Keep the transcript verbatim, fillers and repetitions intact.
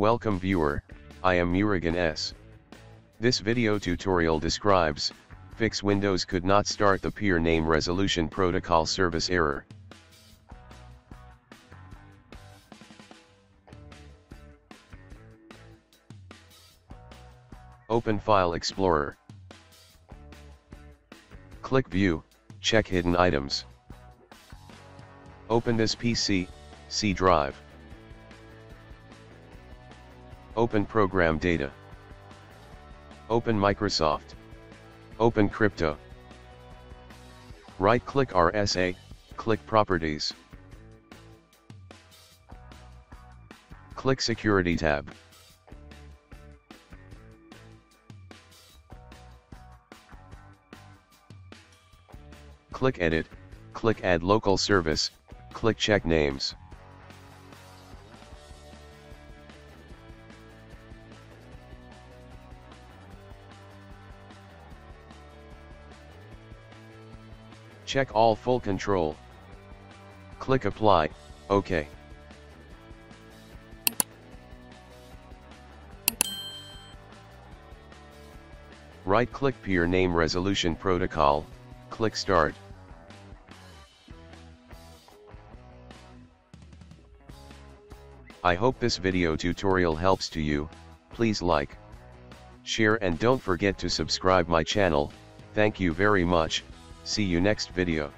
Welcome viewer, I am Murugan S. This video tutorial describes, fix Windows could not start the Peer Name Resolution Protocol service error. Open File Explorer. Click View, check Hidden Items. Open This P C, C drive. Open Program Data. Open Microsoft. Open Crypto. Right-click R S A, click Properties. Click Security tab. Click Edit, click Add Local Service, click Check Names. Check all full control. Click Apply, OK. Right-click Peer Name Resolution Protocol, click Start. I hope this video tutorial helps to you. Please like, share and don't forget to subscribe my channel. Thank you very much. See you next video.